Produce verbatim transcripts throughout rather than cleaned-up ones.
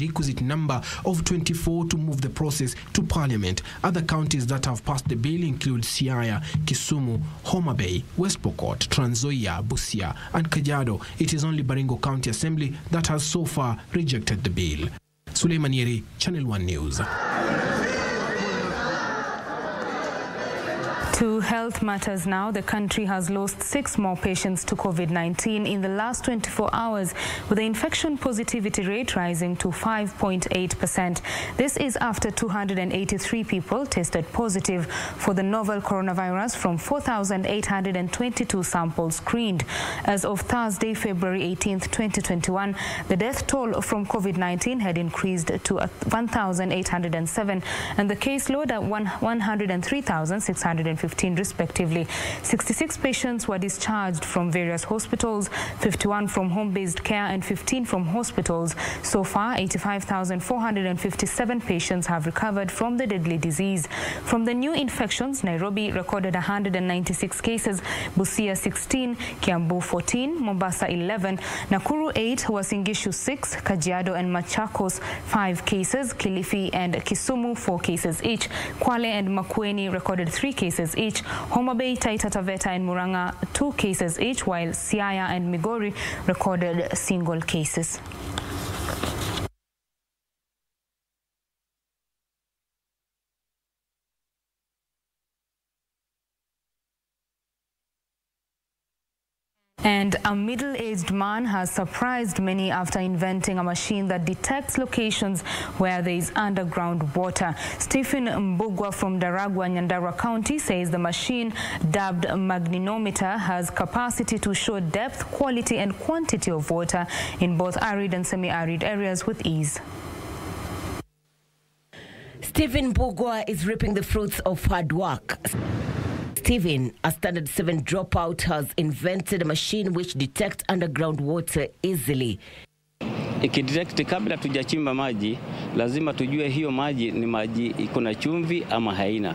requisite number of twenty-four to move the process to Parliament. Other counties that have passed the bill include Siaya, Kisumu, Homa Bay, West Pokot, Trans Nzoia, Busia, and Kajiado. It is only Baringo County Assembly that has so far rejected the bill. Suleiman Yeri, Channel one News. To health matters now. The country has lost six more patients to COVID nineteen in the last twenty-four hours, with the infection positivity rate rising to five point eight percent. This is after two hundred eighty-three people tested positive for the novel coronavirus from four thousand eight hundred twenty-two samples screened. As of Thursday, February eighteenth, twenty twenty-one, the death toll from COVID nineteen had increased to one thousand eight hundred seven and the caseload at one hundred three thousand six hundred fifty. Respectively. sixty-six patients were discharged from various hospitals, fifty-one from home-based care and fifteen from hospitals. So far, eighty-five thousand four hundred fifty-seven patients have recovered from the deadly disease. From the new infections, Nairobi recorded one hundred ninety-six cases, Busia sixteen, Kiambu fourteen, Mombasa eleven, Nakuru eight, Wasingishu six, Kajiado and Machakos five cases, Kilifi and Kisumu four cases each, Kwale and Makueni recorded three cases each, Homa Bay, Taita Taveta and Murang'a two cases each, while Siaya and Migori recorded single cases. And a middle-aged man has surprised many after inventing a machine that detects locations where there is underground water. Stephen Mbugua from Daragwa, Nyandarua County says the machine, dubbed magnetometer, has capacity to show depth, quality and quantity of water in both arid and semi-arid areas with ease. Stephen Mbugua is reaping the fruits of hard work. Stephen, a standard seven dropout, has invented a machine which detects underground water easily. Ikidetect kabla tujachimba maji, lazima tujue hiyo maji ni maji iko na chumvi ama haina.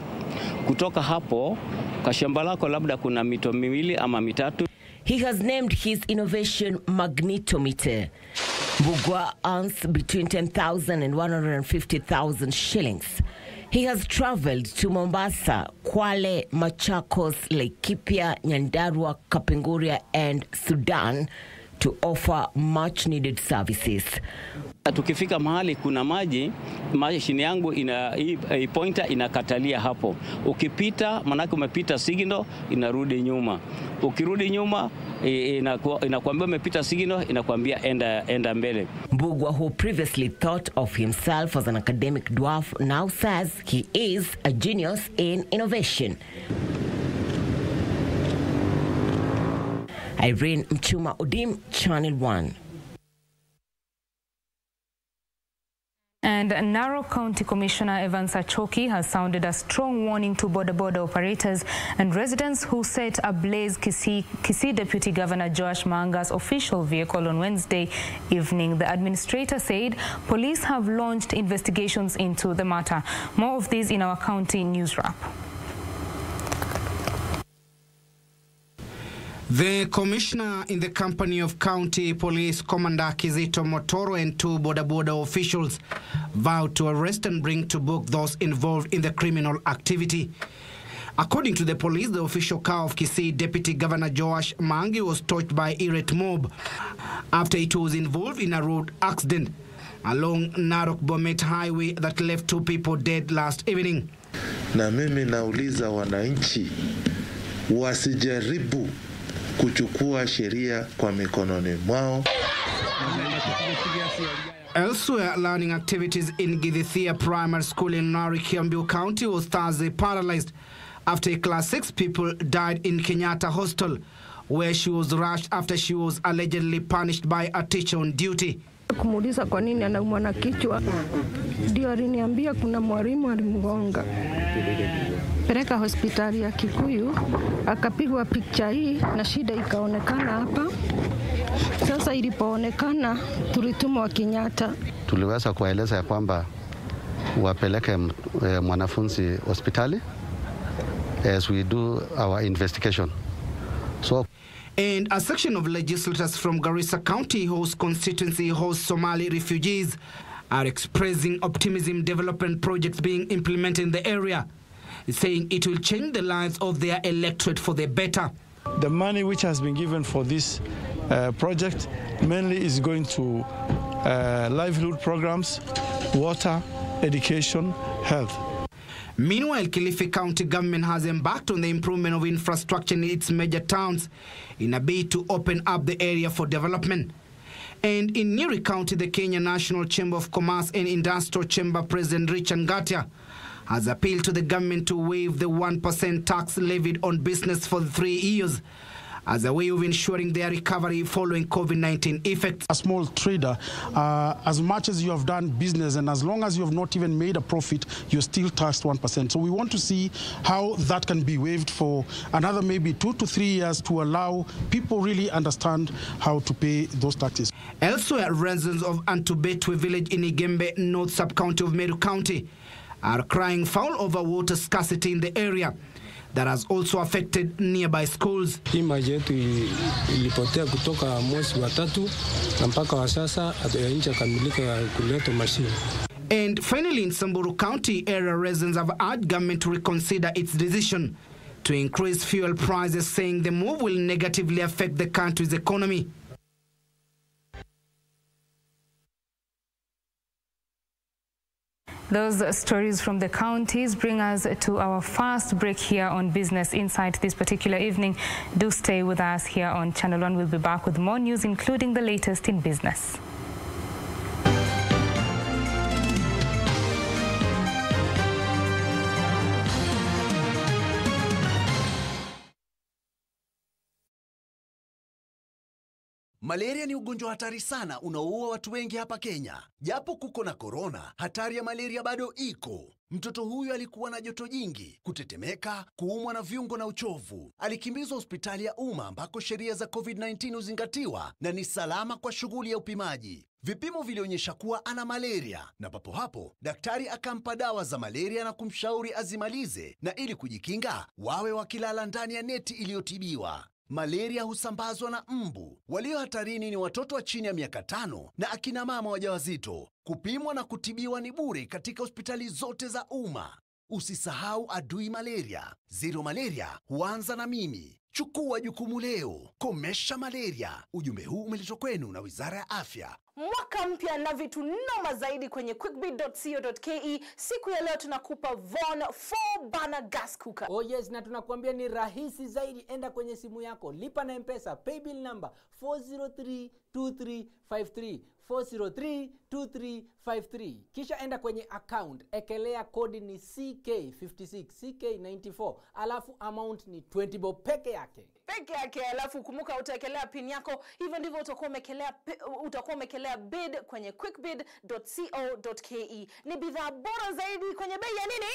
Kutoka hapo, kwa shamba lako labda kuna mito miwili ama mitatu. He has named his innovation magnetometer. Mbugua earns between ten thousand and one hundred fifty thousand shillings. He has traveled to Mombasa, Kwale, Machakos, Laikipia, Nyandarua, Kapenguria and Sudan to offer much needed services. Tukifika mahali kuna maji, mashini yangu ina i pointer inakatalia hapo. Ukipita manake umepita signal inarudi nyuma. Ukirudi nyuma inakwambia umepita signal, inakwambia enda enda mbele. Mbugua, who previously thought of himself as an academic dwarf, now says he is a genius in innovation. Irene Mchuma-Odim, Channel one. And Narok County Commissioner Evans Achoki has sounded a strong warning to border border operators and residents who set ablaze Kisii, Kisii Deputy Governor Joash Maangi's official vehicle on Wednesday evening. The administrator said police have launched investigations into the matter. More of these in our county news wrap. The commissioner, in the company of County Police Commander Kizito Motoro and two border border officials, vowed to arrest and bring to book those involved in the criminal activity. According to the police, the official car of Kisii Deputy Governor Joash Maangi was touched by irate mob after it was involved in a road accident along Narok-Bomet Highway that left two people dead last evening. Na mimi nauliza wananchi wasijaribu kuchukua sheria kwa mikononi mwao. Elsewhere, learning activities in Gedi Primary School in Narok County was Thursday paralyzed after a class six pupil died in Kenyatta Hostel, where she was rushed after she was allegedly punished by a teacher on duty. Kumuuliza kwa nini anaumwa na kichwa, ndio aliniambia kuna mwalimu alimgonga peleka hospitali ya Kikuyu, akapigwa picture hii na shida ikaonekana hapa. Sasa ilipoonekana tulitumwa Kenyatta, tuliweza kueleza ya kwamba wapeleke mwanafunzi hospitali as we do our investigation. So and a section of legislators from Garissa County, whose constituency hosts Somali refugees, are expressing optimism development projects being implemented in the area, saying it will change the lives of their electorate for the better. The money which has been given for this uh, project mainly is going to uh, livelihood programs, water, education, health. Meanwhile, Kilifi County government has embarked on the improvement of infrastructure in its major towns in a bid to open up the area for development. And in Nyeri County, the Kenya National Chamber of Commerce and Industrial Chamber President Richard Ngatia has appealed to the government to waive the one percent tax levied on business for three years as a way of ensuring their recovery following COVID nineteen effects. A small trader, uh, as much as you have done business and as long as you have not even made a profit, you're still taxed one percent. So we want to see how that can be waived for another maybe two to three years to allow people really understand how to pay those taxes. Elsewhere, residents of Antubetwe village in Igembe, North Sub-County of Meru County, are crying foul over water scarcity in the area that has also affected nearby schools. Maji yetu ilipotea kutoka mwezi wa tatu na mpaka wa sasa hatujaanza kamilika kuleta mashine. And finally, in Samburu County, area residents have urged government to reconsider its decision to increase fuel prices, saying the move will negatively affect the country's economy. Those stories from the counties bring us to our first break here on Business Insight this particular evening. Do stay with us here on Channel one. We'll be back with more news, including the latest in business. Malaria ni ugonjwa hatari sana unaoua watu wengi hapa Kenya. Japo kuko na corona, hatari ya malaria bado iko. Mtoto huyu alikuwa na joto jingi, kutetemeka, kuumwa na viungo na uchovu. Alikimbizwa hospitali ya umma ambako sheria za COVID nineteen huzingatiwa na ni salama kwa shughuli ya upimaji. Vipimo vilionyesha kuwa ana malaria na papo hapo daktari akampa dawa za malaria na kumshauri azimalize, na ili kujikinga wawe wakilala ndani ya neti iliyotibiwa. Malaria husambazwa na mbu. Walio hatarini ni watoto wa chini ya miaka tano na akina mama wajawazito. Kupimwa na kutibiwa ni bure katika hospitali zote za umma. Usisahau adui malaria. Zero malaria huanza na mimi. Chukua jukumu leo. Komesha malaria. Ujumbe huu umeletwa kwenu na Wizara ya Afya. Mwaka mpya na vitu noma zaidi kwenye quickbit dot co dot ke. Siku ya leo tunakupa Von four burner gas cooker. Oh yes, na tunakuambia ni rahisi zaidi. Enda kwenye simu yako, lipa na M-Pesa. Paybill number four zero three two three five three. four zero three two three five three. Kisha enda kwenye account, ekelea kodi ni C K fifty-six, C K ninety-four, alafu amount ni twenty bob peke yake. Peke yake, alafu kumuka utakelea pin yako. Hivyo ndivyo utakuwa umekelea utakuwa umekelea bid kwenye quickbid dot co dot ke. Ni bidhaa bora zaidi kwenye bei ya nini?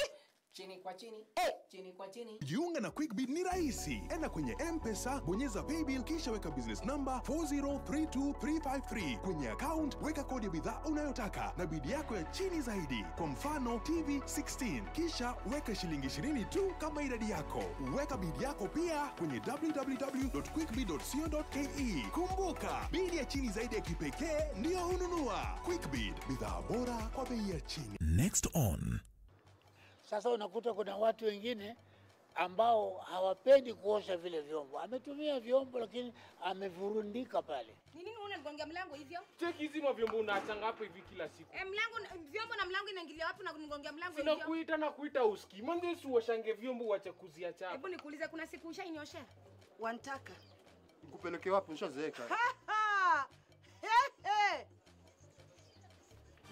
Chini kwa chini. Hey. Chini kwa chini. Jiunga na QuickBid ni rahisi. Enda kwenye M-Pesa, bonyeza paybill kisha weka business number four zero three two three five three. Kwenye account weka kodi ya bidhaa unayotaka na bid yako ya chini zaidi. Kwa mfano T V sixteen. Kisha weka shilingi ishirini tu kama idadi yako. Weka bid yako pia kwenye w w w dot quickbid dot co dot ke. Kumbuka, bid ya chini zaidi ya kipekee ndio ununua. QuickBid, bidhaa bora kwa bei ya chini. Next on. Sasa unakuta kuna watu wengine ambao hawapendi kuosha vile vyombo. Ametumia vyombo lakini amevurundika pale. Nini unagongia mlango hivyo? Cheki hizi vyombo unaachanga hapo hivi kila siku. Eh, mlango vyombo na mlango inaingilia wapi na kunigongia mlango hivyo? Sinakuita na kuita uski. Mwanzo si uoshange vyombo uache kuziacha. Hebu nikuulize, kuna siku ushainioshea? Wantaka nikupeleke wapi ushazeeka? He he.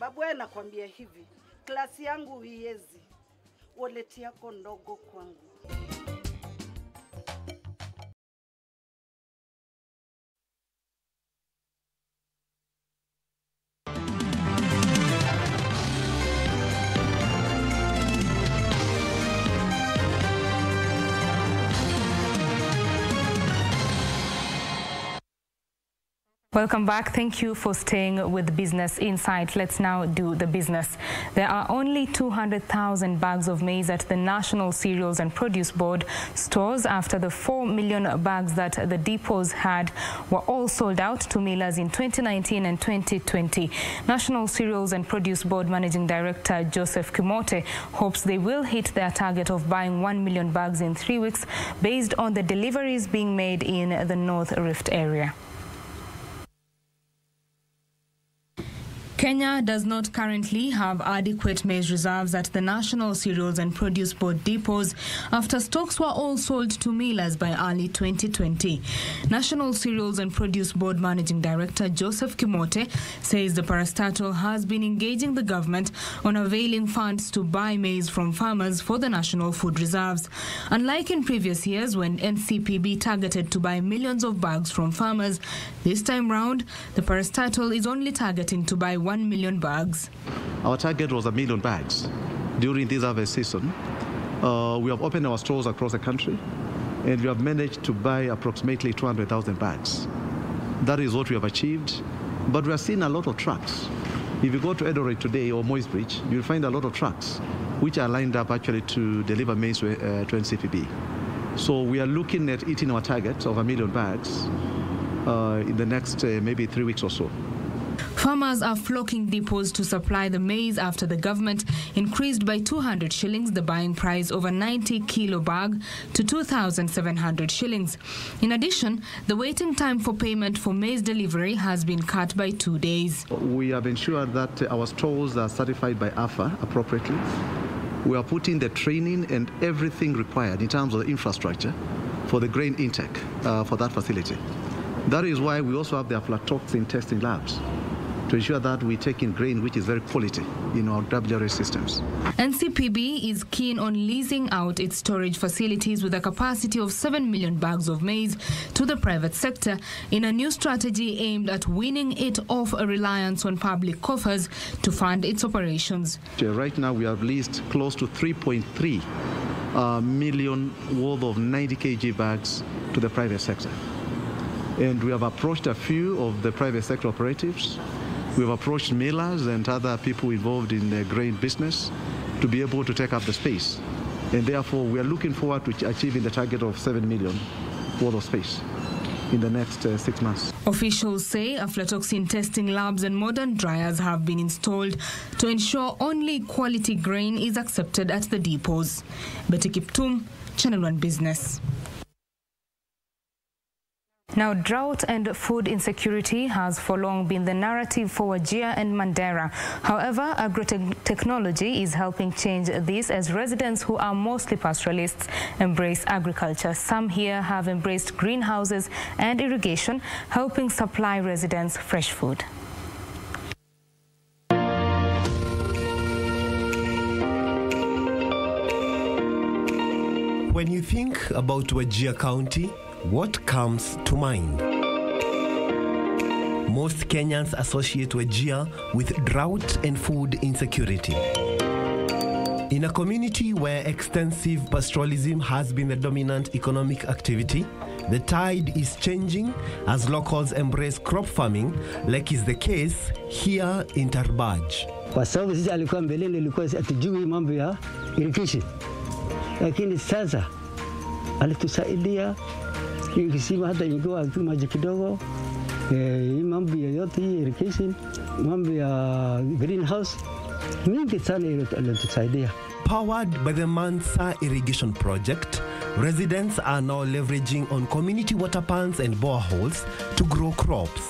Babu wewe nakwambia hivi, klasi yangu huiezi. Wallet yako ndogo kwangu. Welcome back. Thank you for staying with Business Insight. Let's now do the business. There are only two hundred thousand bags of maize at the National Cereals and Produce Board stores after the four million bags that the depots had were all sold out to millers in twenty nineteen and twenty twenty. National Cereals and Produce Board Managing Director Joseph Kimotho hopes they will hit their target of buying one million bags in three weeks based on the deliveries being made in the North Rift area. Kenya does not currently have adequate maize reserves at the National Cereals and Produce Board depots after stocks were all sold to millers by early twenty twenty. National Cereals and Produce Board Managing Director Joseph Kimotho says the parastatal has been engaging the government on availing funds to buy maize from farmers for the national food reserves. Unlike in previous years when N C P B targeted to buy millions of bags from farmers, this time round the parastatal is only targeting to buy one million bags. Our target was a million bags during this harvest season. Uh, we have opened our stores across the country and we have managed to buy approximately two hundred thousand bags. That is what we have achieved, but we are seeing a lot of trucks. If you go to Eldoret today or Moy's Bridge, you'll find a lot of trucks which are lined up actually to deliver maize to, uh, to N C P B. So we are looking at hitting our target of a million bags uh, in the next uh, maybe three weeks or so. Farmers are flocking depots to supply the maize after the government increased by two hundred shillings the buying price over ninety kilo bag to two thousand seven hundred shillings. In addition, the waiting time for payment for maize delivery has been cut by two days. We have ensured that our stores are certified by A F A appropriately. We are putting the training and everything required in terms of the infrastructure for the grain intake uh, for that facility. That is why we also have the aflatoxin testing labs, to ensure that we take in grain which is very quality in our W R S systems. N C P B is keen on leasing out its storage facilities with a capacity of seven million bags of maize to the private sector in a new strategy aimed at winning it off a reliance on public coffers to fund its operations. Right now we have leased close to three point three uh, million worth of ninety kilogram bags to the private sector. And we have approached a few of the private sector operatives. We've approached millers and other people involved in the grain business to be able to take up the space. And therefore, we are looking forward to achieving the target of seven million worth of space in the next uh, six months. Officials say aflatoxin testing labs and modern dryers have been installed to ensure only quality grain is accepted at the depots. Betty Kiptum, Channel one Business. Now, drought and food insecurity has for long been the narrative for Wajir and Mandera. However, agrotechnology is helping change this as residents who are mostly pastoralists embrace agriculture. Some here have embraced greenhouses and irrigation, helping supply residents fresh food. When you think about Wajir County, what comes to mind? Most Kenyans associate Wajir with drought and food insecurity. In a community where extensive pastoralism has been the dominant economic activity, the tide is changing as locals embrace crop farming, like is the case here in Tarbaj. Kwa sababu sisi alikuwa mbeleni ilikuwa atujui mambo ya irrigation. Lakini sasa alitusaidia. Powered by the Mansa irrigation project, residents are now leveraging on community water pans and boreholes to grow crops.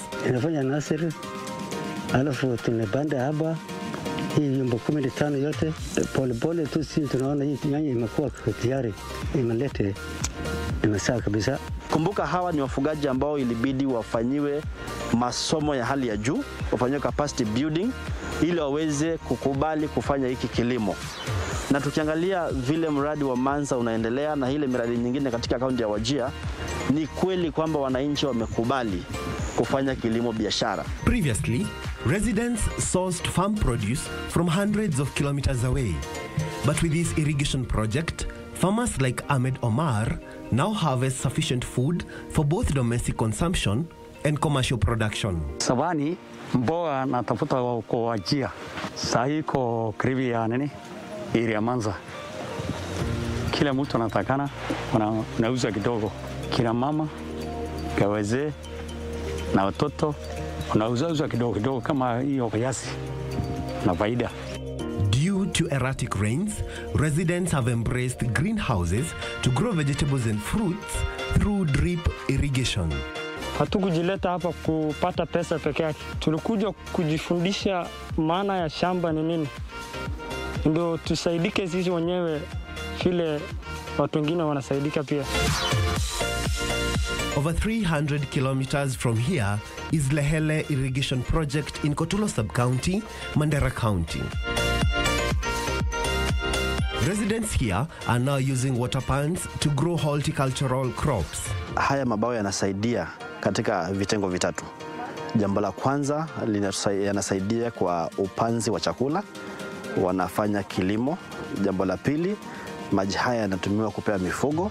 Kumbuka hawa ni wafugaji ambao ilibidi wafanyiwe masomo ya hali ya juu, wafanyiwe capacity building ili waweze kukubali kufanya hiki kilimo. Na tukiangalia vile mradi wa Mansa unaendelea na ile miradi nyingine katika kaunti ya Wajir, ni kweli kwamba wananchi wamekubali kufanya kilimo biashara. Previously, residents sourced farm produce from hundreds of kilometers away. But with this irrigation project, farmers like Ahmed Omar now harvest sufficient food for both domestic consumption and commercial production. Savani mboga natafuta kwa ajia. Sahi kwa krivi ya nini? Iri ya Manza. Kila mtu anatakana, unauza kidogo. Kila mama, kwa wazee na watoto, unauza kidogo kidogo kama hiyo kiasi na faida. Due to erratic rains, residents have embraced greenhouses to grow vegetables and fruits through drip irrigation. Hatukujileta hapa kupata pesa peke yake. Tulikuja kujifundisha maana ya shamba ni nini. Ndio tusaidike sisi wenyewe vile watu wengine wanasaidika pia. Over three hundred kilometers from here is the Hele irrigation project in Kotolo sub-county, Mandera County. Residents here are now using water pans to grow horticultural crops. Haya mabao yanasaidia katika vitengo vitatu. Jambo la kwanza linasaidia kwa upanzi wa chakula, wanafanya kilimo. Jambo la pili, maji haya yanatumiwa kupea mifugo,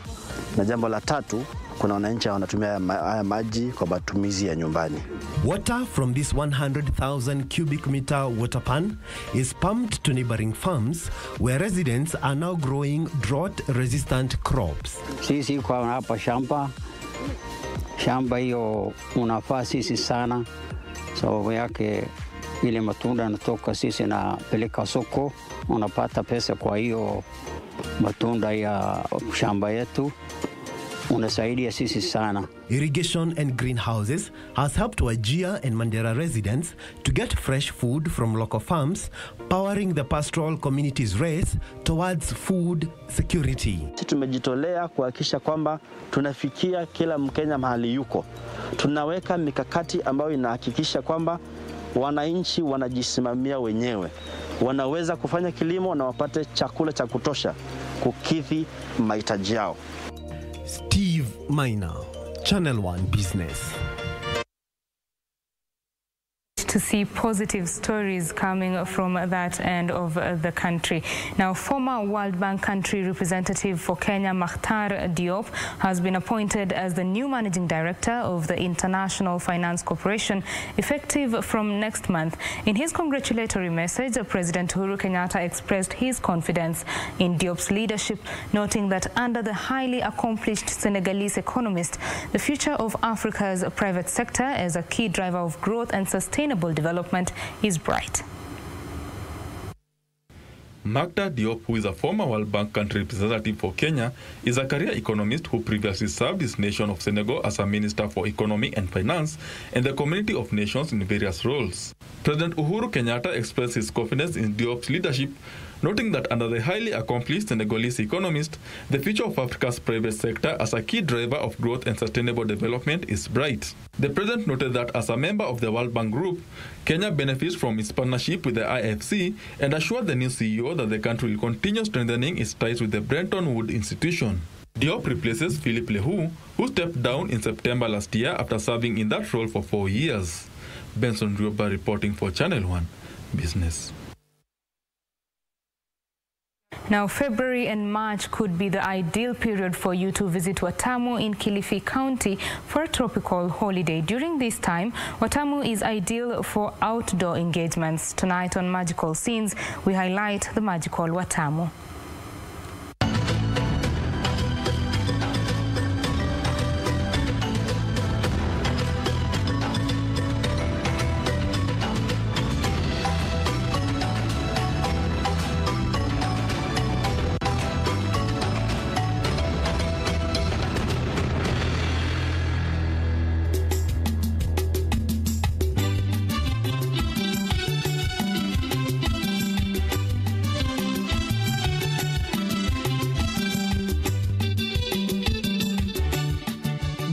na jambo la tatu, kuna wananchi wanatumia haya maji kwa matumizi ya nyumbani. Water from this one hundred thousand cubic meter water pan is pumped to neighboring farms where residents are now growing drought resistant crops. Sisi kwa hapa shamba shamba hiyo unafaa sisi sana, sababu yake ile matunda yanatoka sisi na peleka soko, unapata pesa kwa hiyo matunda ya shamba yetu. Irrigation and greenhouses has helped Wajia and Mandera residents to get fresh food from local farms, powering the pastoral community's race towards food security. Tumejitolea kuhakikisha kwamba tunafikia kila Mkenya mahali yuko. Tunaweka mikakati ambayo inahakikisha kwamba wananchi wanajisimamia wenyewe. Wanaweza kufanya kilimo na wapate chakula cha kutosha kukidhi mahitaji yao. Steve Miner, Channel one Business. To see positive stories coming from that end of the country. Now, former World Bank country representative for Kenya, Makhtar Diop, has been appointed as the new managing director of the International Finance Corporation, effective from next month. In his congratulatory message, President Uhuru Kenyatta expressed his confidence in Diop's leadership, noting that under the highly accomplished Senegalese economist, the future of Africa's private sector as a key driver of growth and sustainability development is bright. Makhtar Diop, who is a former World Bank country representative for Kenya, is a career economist who previously served his nation of Senegal as a minister for economy and finance and the community of nations in various roles. President Uhuru Kenyatta expressed his confidence in Diop's leadership, noting that under the highly accomplished Senegalese economist, the future of Africa's private sector as a key driver of growth and sustainable development is bright. The president noted that as a member of the World Bank Group, Kenya benefits from its partnership with the I F C and assured the new C E O that the country will continue strengthening its ties with the Bretton Woods institution. Diop replaces Philip Lehou, who stepped down in September last year after serving in that role for four years. Benson Rioba reporting for Channel one Business. Now, February and March could be the ideal period for you to visit Watamu in Kilifi County for a tropical holiday. During this time, Watamu is ideal for outdoor engagements. Tonight on Magical Scenes, we highlight the magical Watamu.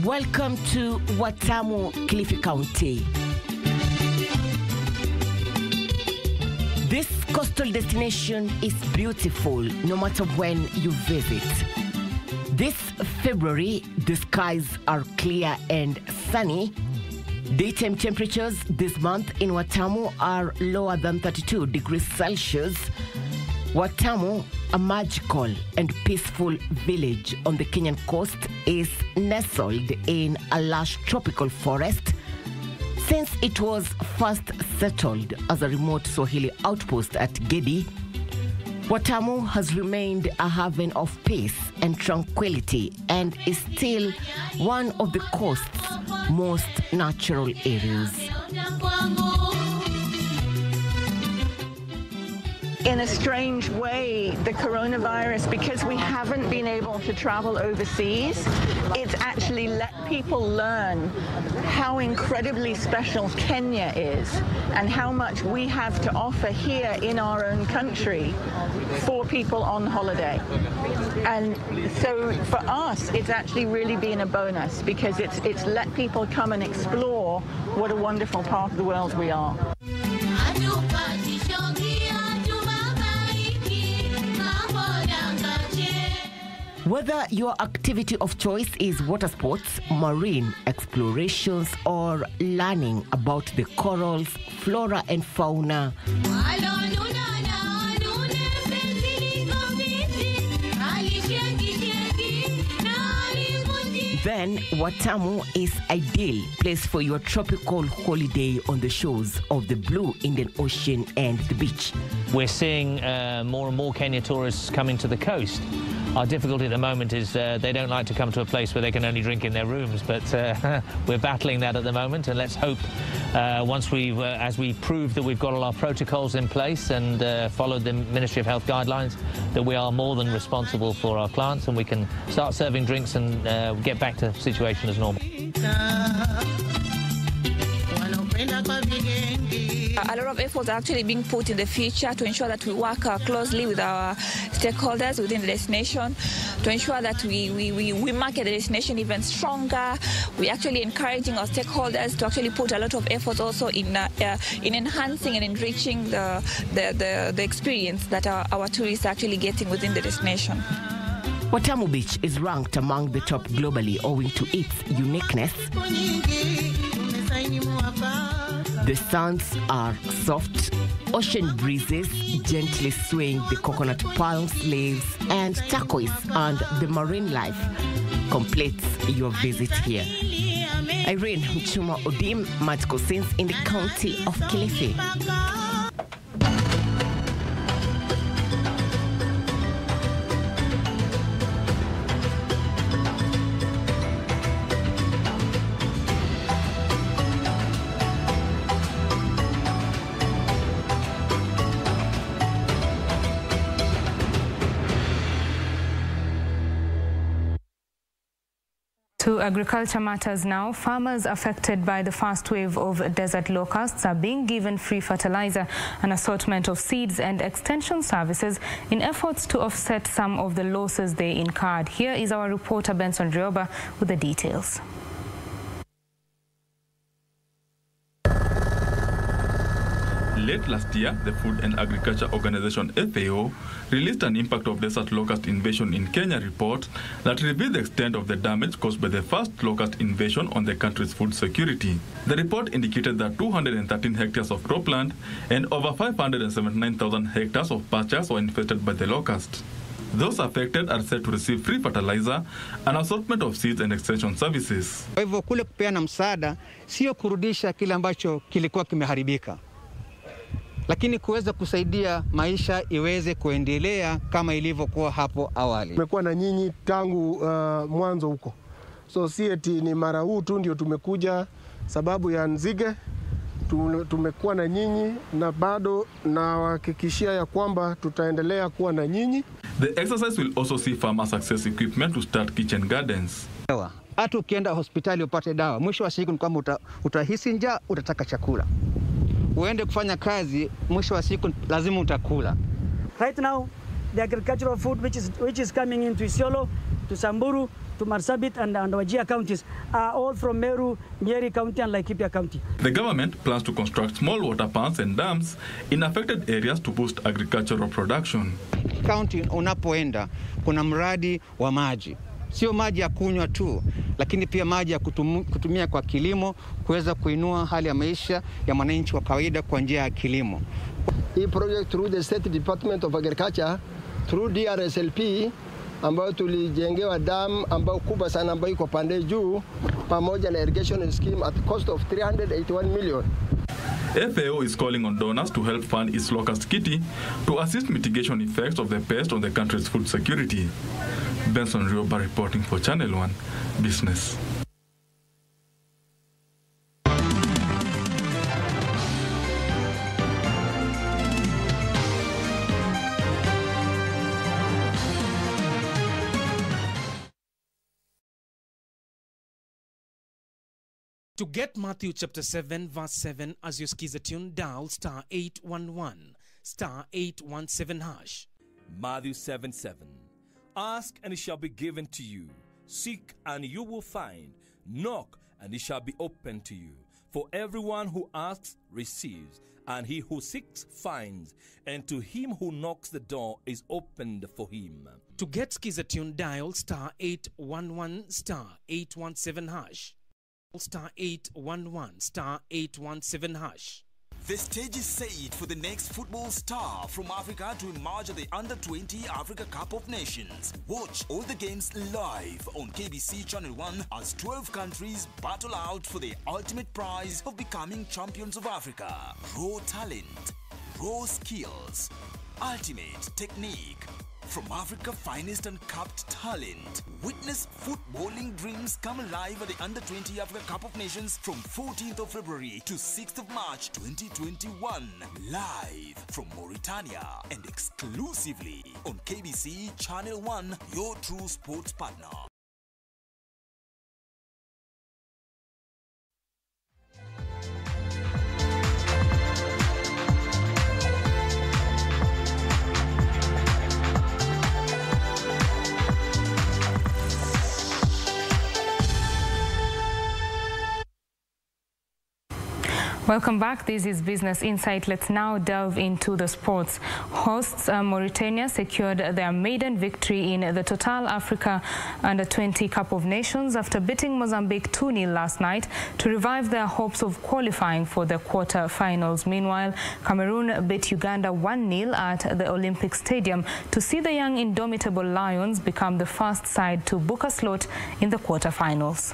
Welcome to Watamu, Kilifi County. This coastal destination is beautiful no matter when you visit. This February, the skies are clear and sunny. Daytime temperatures this month in Watamu are lower than thirty-two degrees Celsius. Watamu, a magical and peaceful village on the Kenyan coast, is nestled in a lush tropical forest Since it was first settled as a remote Swahili outpost at Gedi, Watamu has remained a haven of peace and tranquility and is still one of the coast's most natural areas. In a strange way, the coronavirus, because we haven't been able to travel overseas, it's actually let people learn how incredibly special Kenya is and how much we have to offer here in our own country for people on holiday. And so for us, it's actually really been a bonus because it's, it's let people come and explore what a wonderful part of the world we are. Whether your activity of choice is water sports, marine explorations, or learning about the corals, flora and fauna, then Watamu is ideal place for your tropical holiday on the shores of the blue Indian Ocean and the beach. We're seeing uh, more and more Kenya tourists coming to the coast. Our difficulty at the moment is uh, they don't like to come to a place where they can only drink in their rooms, but uh, we're battling that at the moment, and let's hope uh, once we've, uh, as we prove that we've got all our protocols in place and uh, followed the Ministry of Health guidelines, that we are more than responsible for our clients and we can start serving drinks and uh, get back to the situation as normal. A lot of efforts are actually being put in the future to ensure that we work uh, closely with our stakeholders within the destination, to ensure that we, we, we, we market the destination even stronger. We're actually encouraging our stakeholders to actually put a lot of effort also in, uh, uh, in enhancing and enriching the, the, the, the experience that our, our tourists are actually getting within the destination. Watamu Beach is ranked among the top globally owing to its uniqueness. The sands are soft, ocean breezes gently swaying the coconut palm leaves, and turquoise and the marine life completes your visit here. Irene Mchuma-Odim, Magical Scenes in the county of Kilifi. To agriculture matters now. Farmers affected by the first wave of desert locusts are being given free fertilizer, an assortment of seeds and extension services in efforts to offset some of the losses they incurred. Here is our reporter Benson Rioba with the details. Late last year, the Food and Agriculture Organization F A O released an impact of desert locust invasion in Kenya report that revealed the extent of the damage caused by the first locust invasion on the country's food security. The report indicated that two hundred thirteen hectares of cropland and over five hundred seventy-nine thousand hectares of pastures were infested by the locust. Those affected are said to receive free fertilizer, an assortment of seeds and extension services. Kwa hivyo kule kupeana msaada sio kurudisha kile ambacho kilikuwa kimeharibika, lakini kuweza kusaidia maisha iweze kuendelea kama ilivyokuwa hapo awali. Tumekuwa na nyinyi tangu uh, mwanzo huko. So sieti ni mara huu tu ndio tumekuja sababu ya nzige. Tumekuwa na nyinyi na bado na uhakikishia ya kwamba tutaendelea kuwa na nyinyi. The exercise will also see farmer success equipment to start kitchen gardens. Hata ukienda hospitali upate dawa, mwisho wa siku ni kwamba uta, utahisi njaa, utataka chakula. Uende kufanya kazi, mwisho wa siku lazima utakula. Right now, the agricultural food which is, which is coming into Isiolo, to Samburu, to Marsabit and, and Wajia counties are all from Meru, Nyeri County and Laikipia County. The government plans to construct small water ponds and dams in affected areas to boost agricultural production. County unapoenda, kuna mradi wa maji. Sio maji ya kunywa tu, lakini pia maji ya kutum, kutumia kwa kilimo, kuweza kuinua hali ya maisha ya mwananchi wa kawaida kwa njia ya kilimo. Hii project through the State Department of Agriculture, through D R S L P ambayo tulijengewa dam ambayo kubwa sana ambayo iko pande juu pamoja na irrigation scheme at cost of three hundred eighty-one million. F A O is calling on donors to help fund its locust kitty to assist mitigation effects of the pest on the country's food security. Benson Rioba reporting for Channel one Business. To get Matthew chapter seven verse seven as your skiza tune, dial star eight one one, star eight one seven hash. Matthew seven seven. Ask and it shall be given to you. Seek and you will find. Knock and it shall be opened to you. For everyone who asks receives, and he who seeks finds, and to him who knocks the door is opened for him. To get skiza tune, dial star eight one one, star eight one seven hash. star eight one one, star eight one seven hash. The stage is set for the next football star from Africa to emerge at the Under twenty Africa Cup of Nations. Watch all the games live on K B C Channel one as twelve countries battle out for the ultimate prize of becoming champions of Africa. Raw talent, raw skills, ultimate technique. From Africa's finest and capped talent, witness footballing dreams come alive at the Under twenty Africa Cup of Nations from fourteenth of February to sixth of March twenty twenty-one. Live from Mauritania and exclusively on K B C Channel one, your true sports partner. Welcome back. This is Business Insight. Let's now delve into the sports. Hosts uh, Mauritania secured their maiden victory in the Total Africa Under twenty Cup of Nations after beating Mozambique two nil last night to revive their hopes of qualifying for the quarter-finals. Meanwhile, Cameroon beat Uganda one nil at the Olympic Stadium to see the young indomitable Lions become the first side to book a slot in the quarter-finals.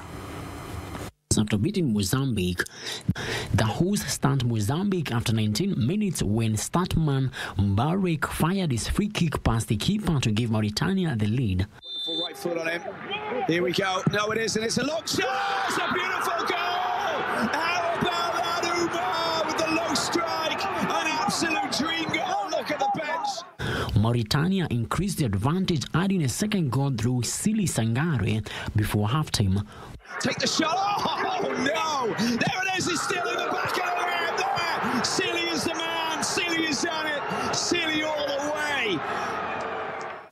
After beating Mozambique, the hosts stunned Mozambique after nineteen minutes when startman Mbarek fired his free kick past the keeper to give Mauritania the lead. Wonderful right foot on him. Here we go. No, it isn't. It's a long shot. It's a beautiful goal. How about that, Umar, with the low strike? An absolute dream goal. Look at the bench. Mauritania increased the advantage, adding a second goal through Sili Sangare before halftime. Take the shot. Oh, no. There it is. It's still in the back of the net there. Sealy is the man. Sealy has done it. Sealy all the way.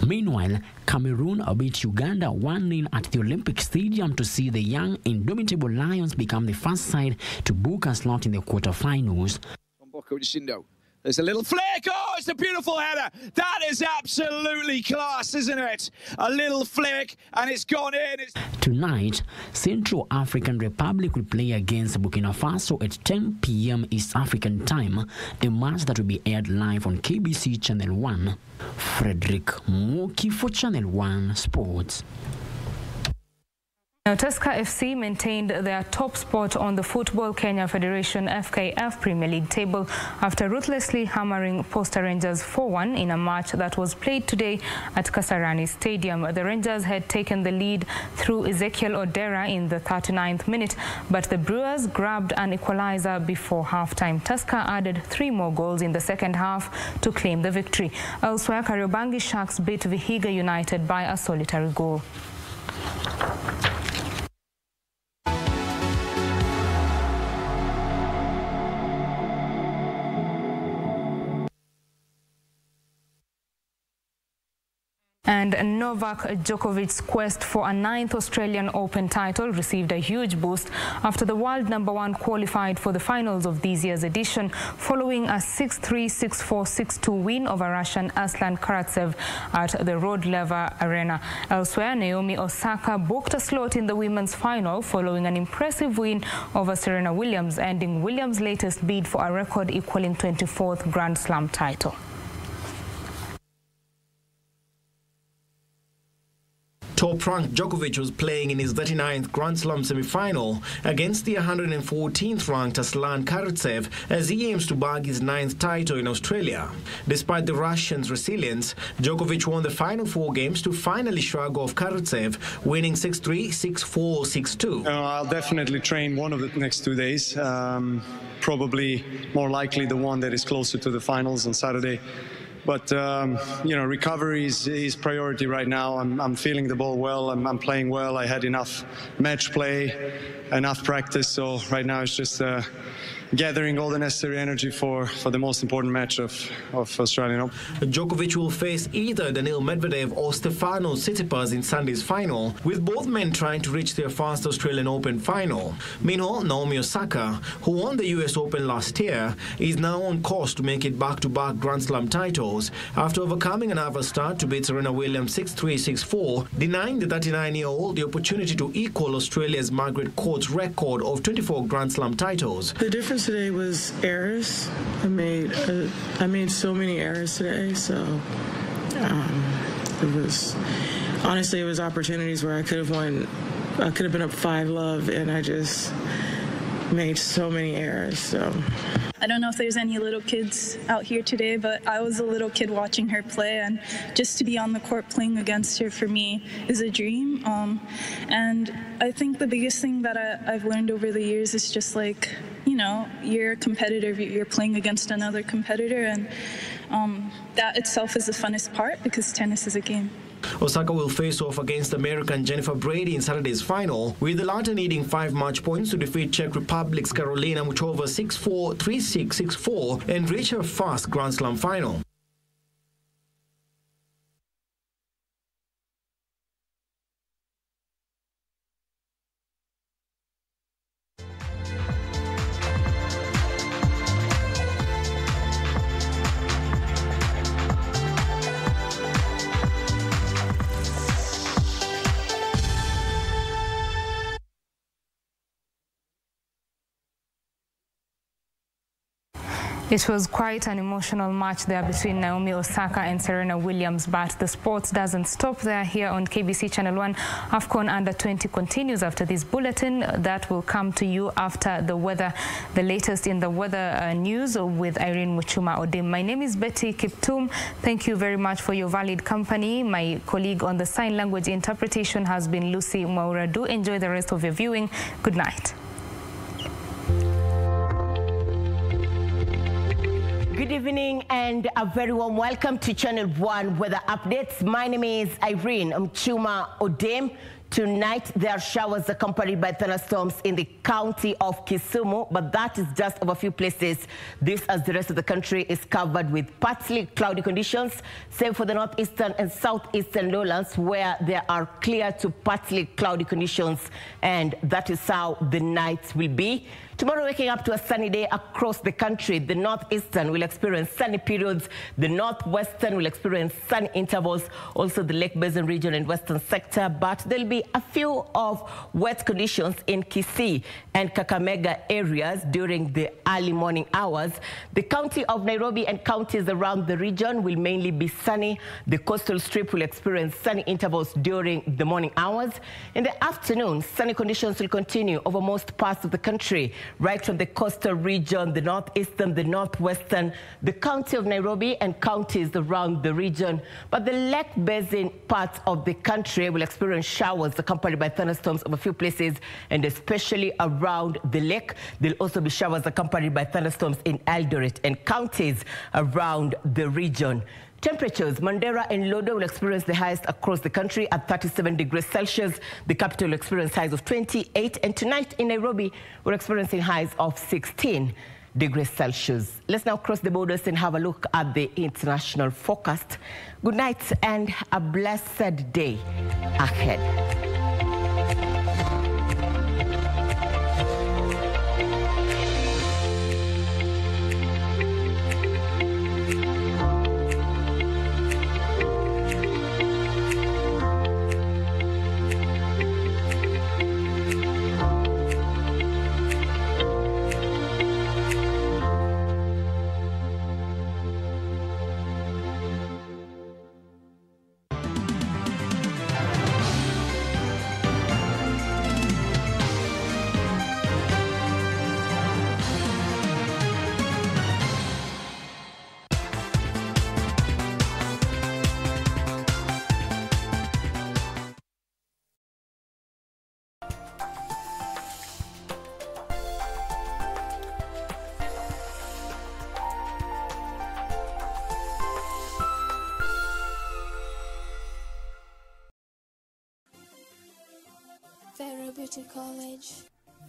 Meanwhile, Cameroon beat Uganda one nil at the Olympic Stadium to see the young, indomitable Lions become the first side to book a slot in the quarterfinals. There's a little flick. Oh, it's a beautiful header. That is absolutely class, isn't it? A little flick, and it's gone in. It's Tonight, Central African Republic will play against Burkina Faso at ten p m East African time, a match that will be aired live on K B C Channel one. Frederick Mokifo for Channel one Sports. Now, Tusker F C maintained their top spot on the Football Kenya Federation F K F Premier League table after ruthlessly hammering Posta Rangers four one in a match that was played today at Kasarani Stadium. The Rangers had taken the lead through Ezekiel Odera in the thirty-ninth minute, but the Brewers grabbed an equalizer before halftime. Tusker added three more goals in the second half to claim the victory. Elsewhere, Kariobangi Sharks beat Vihiga United by a solitary goal. And Novak Djokovic's quest for a ninth Australian Open title received a huge boost after the world number one qualified for the finals of this year's edition following a six three, six four, six two win over Russian Aslan Karatsev at the Rod Laver Arena. Elsewhere, Naomi Osaka booked a slot in the women's final following an impressive win over Serena Williams, ending Williams' latest bid for a record-equaling twenty-fourth Grand Slam title. Top-ranked Djokovic was playing in his thirty-ninth Grand Slam semi-final against the one hundred fourteenth ranked Aslan Karatsev as he aims to bag his ninth title in Australia. Despite the Russians' resilience, Djokovic won the final four games to finally shrug off Karatsev, winning six three, six four, six two. Uh, I'll definitely train one of the next two days, um, probably more likely the one that is closer to the finals on Saturday. But, um, you know, recovery is, is priority right now. I'm, I'm feeling the ball well. I'm, I'm playing well. I had enough match play, enough practice. So right now it's just uh, gathering all the necessary energy for, for the most important match of, of Australia. Djokovic will face either Daniil Medvedev or Stefano Tsitsipas in Sunday's final, with both men trying to reach their first Australian Open final. Meanwhile, Naomi Osaka, who won the U S Open last year, is now on course to make it back-to-back Grand Slam titles, after overcoming another start to beat Serena Williams six three, six four, denying the thirty-nine-year-old the opportunity to equal Australia's Margaret Court's record of twenty-four Grand Slam titles. The difference today was errors. I made uh, I made so many errors today, so um, it was honestly it was opportunities where I could have won. I could have been up five love, and I just made so many errors. So. I don't know if there's any little kids out here today, but I was a little kid watching her play, and just to be on the court playing against her for me is a dream. Um, and I think the biggest thing that I, I've learned over the years is just, like, you know, you're a competitor, you're playing against another competitor, and um, that itself is the funnest part, because tennis is a game. Osaka will face off against American Jennifer Brady in Saturday's final, with the latter needing five match points to defeat Czech Republic's Karolina Muchova six four, three six, six four and reach her first Grand Slam final. It was quite an emotional match there between Naomi Osaka and Serena Williams, but the sport doesn't stop there. Here on K B C Channel one, AFCON Under twenty continues after this bulletin that will come to you after the weather. The latest in the weather uh, news with Irene Mchuma-Odim. My name is Betty Kiptum. Thank you very much for your valued company. My colleague on the sign language interpretation has been Lucy Mwaura. Do enjoy the rest of your viewing. Good night. Good evening and a very warm welcome to Channel one Weather Updates. My name is Irene Mchuma-Odim. Tonight, there are showers accompanied by thunderstorms in the county of Kisumu, but that is just of a few places. This, as the rest of the country, is covered with partly cloudy conditions, save for the northeastern and southeastern lowlands, where there are clear to partly cloudy conditions, and that is how the night will be. Tomorrow, waking up to a sunny day across the country. The northeastern will experience sunny periods. The northwestern will experience sunny intervals. Also, the Lake Basin region and western sector, but there will be a few of wet conditions in Kisii and Kakamega areas during the early morning hours. The county of Nairobi and counties around the region will mainly be sunny. The coastal strip will experience sunny intervals during the morning hours. In the afternoon, sunny conditions will continue over most parts of the country, right from the coastal region, the northeastern, the northwestern, the county of Nairobi and counties around the region. But the Lake Basin parts of the country will experience showers accompanied by thunderstorms of a few places, and especially around the lake. There'll also be showers accompanied by thunderstorms in Eldoret and counties around the region. Temperatures, Mandera and Lodo will experience the highest across the country at thirty-seven degrees Celsius. The capital will experience highs of twenty-eight, and tonight in Nairobi, we're experiencing highs of sixteen degrees Celsius. Let's now cross the borders and have a look at the international forecast. Good night and a blessed day ahead. Vera Beauty College.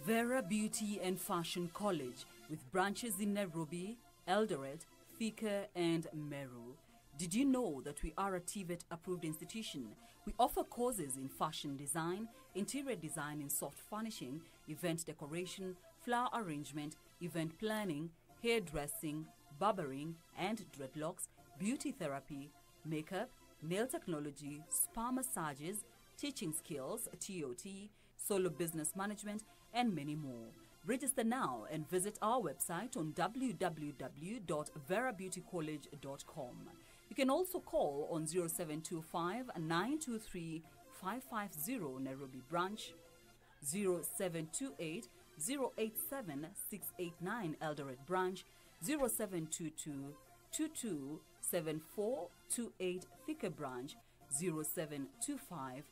Vera Beauty and Fashion College, with branches in Nairobi, Eldoret, Thika and Meru. Did you know that we are a T V E T-approved institution? We offer courses in fashion design, interior design and soft furnishing, event decoration, flower arrangement, event planning, hairdressing, barbering and dreadlocks, beauty therapy, makeup, nail technology, spa massages, teaching skills, T O T, solo business management, and many more. Register now and visit our website on w w w dot vera beauty college dot com. You can also call on zero seven two five, nine two three, five five zero Nairobi branch, zero seven two eight, zero eight seven, six eight nine Eldoret branch, zero seven two two, two two seven four two eight Thika branch, zero seven two five,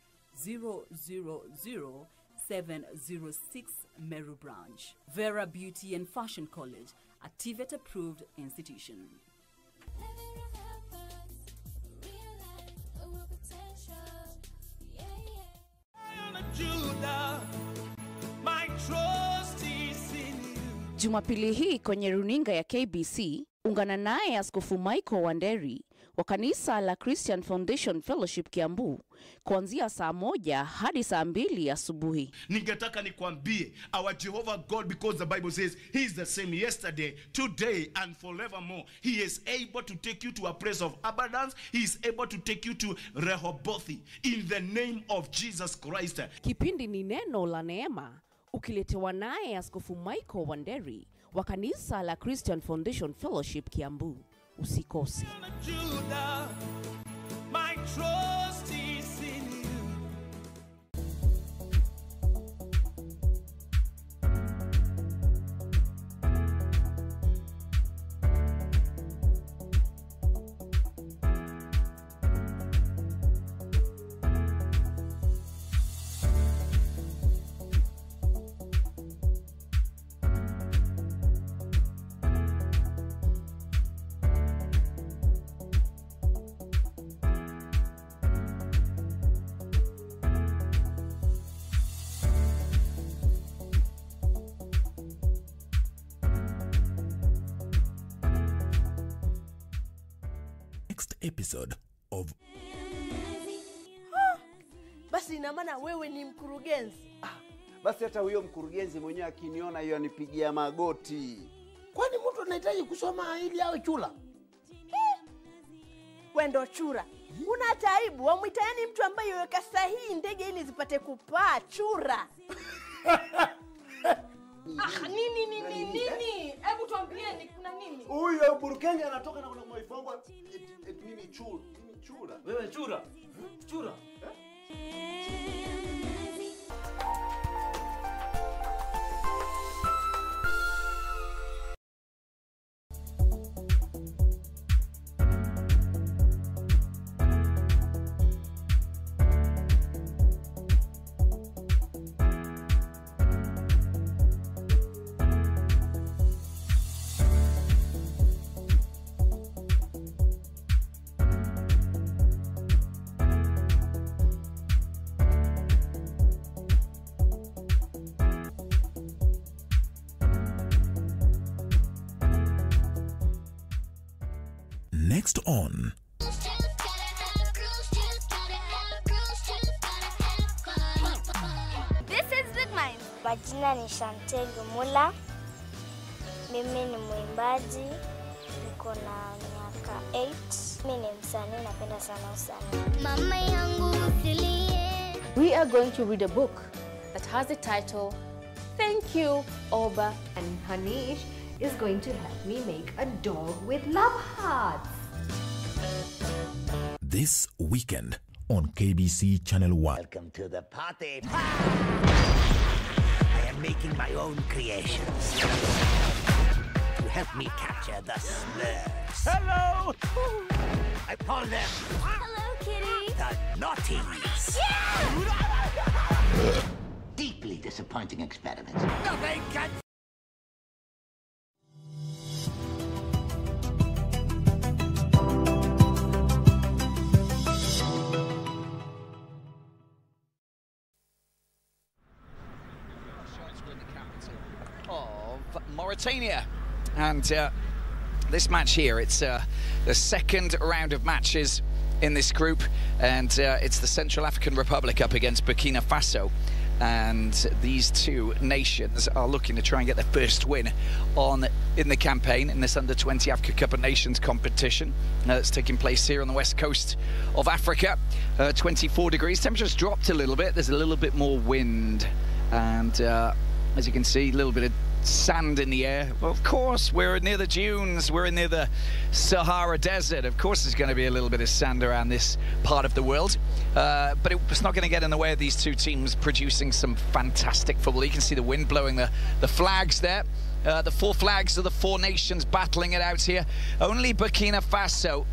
zero zero zero seven zero six Meru branch. Vera Beauty and Fashion College, a T V E T approved institution. Jumapili hii kwenye runinga ya K B C, ungana naye Askofu Michael Wanderi wa kanisa la Christian Foundation Fellowship Kiambu kuanzia saa moja hadi saa mbili asubuhi. Ningetaka nikwambie our Jehovah God, because the Bible says he is the same yesterday, today and forevermore. He is able to take you to a place of abundance. He is able to take you to Rehobothi in the name of Jesus Christ. Kipindi ni Neno la Neema, ukiletewa naye Askofu Michael Wanderi wa kanisa la Christian Foundation Fellowship Kiambu. Usikose. Episode of ha! Basi ina maana wewe ni mkurugenzi. Ah, basi hata huyo mkurugenzi mwenyewe akiniona hiyo anipigia magoti. Kwani mtu anahitaji kusoma ili awe chura? Wewe ndo chura. Una taibu wamwita yani mtu ambaye yuweka sahihi ndege ili zipate kupaa chura. Ah, nini nini nini? Nini? Hebu tuambie ni kuna nini? Huyo Burkenya anatoka na kuna maifongo. It mimi chura. Mimi chura. Wewe chura. Chura. Next on This is Big Mind. Majina ni Chantel Mula. Mimi ni mwimbaji. Niko na miaka eight. Mimi ni msanii, napenda sana usanii. Mama yangu usilie. We are going to read a book that has the title Thank You Oba, and Hanish is going to help me make a dog with love hearts. This weekend on K B C Channel one. Welcome to the party. I am making my own creations to help me capture the Smurfs. Hello! I call them... Hello, kitty! The Naughties. Yeah! Deeply disappointing experiments. Nothing can... Mauritania. And uh, this match here, it's uh, the second round of matches in this group, and uh, it's the Central African Republic up against Burkina Faso. And these two nations are looking to try and get their first win on in the campaign in this under twenty Africa Cup of Nations competition uh, that's taking place here on the west coast of Africa. Uh, twenty-four degrees, temperature's dropped a little bit, there's a little bit more wind, and uh, as you can see, a little bit of sand in the air. Well, of course, we're near the dunes, we're near the Sahara Desert. Of course there's going to be a little bit of sand around this part of the world, uh, but it's not going to get in the way of these two teams producing some fantastic football. You can see the wind blowing the, the flags there. Uh, the four flags of the four nations battling it out here. Only Burkina Faso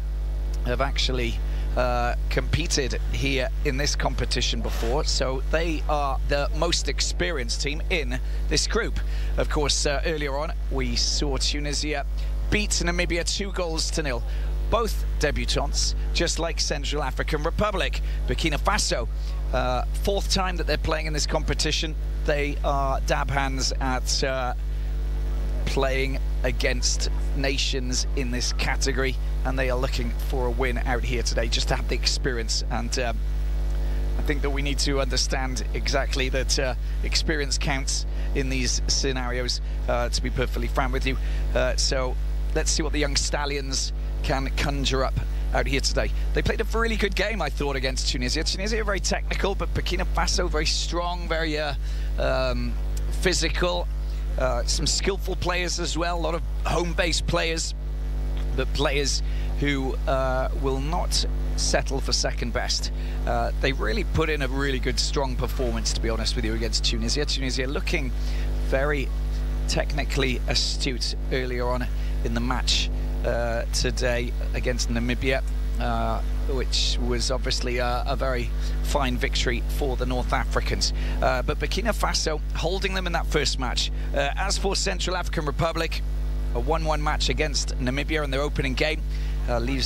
have actually uh, competed here in this competition before, so they are the most experienced team in this group. Of course, uh, earlier on, we saw Tunisia beat Namibia two goals to nil. Both debutants, just like Central African Republic. Burkina Faso, uh, fourth time that they're playing in this competition. They are dab hands at uh, playing against nations in this category, and they are looking for a win out here today, just to have the experience. And um, I think that we need to understand exactly that uh, experience counts in these scenarios, uh, to be perfectly frank with you. Uh, so let's see what the young stallions can conjure up out here today. They played a really good game, I thought, against Tunisia. Tunisia very technical, but Burkina Faso very strong, very uh, um, physical. Uh, some skillful players as well, a lot of home-based players, but players who uh, will not settle for second best. Uh, they really put in a really good, strong performance, to be honest with you, against Tunisia. Tunisia looking very technically astute earlier on in the match uh, today against Namibia, uh, which was obviously a, a very fine victory for the North Africans. Uh, but Burkina Faso holding them in that first match. Uh, as for Central African Republic, a one one match against Namibia in their opening game uh, leaves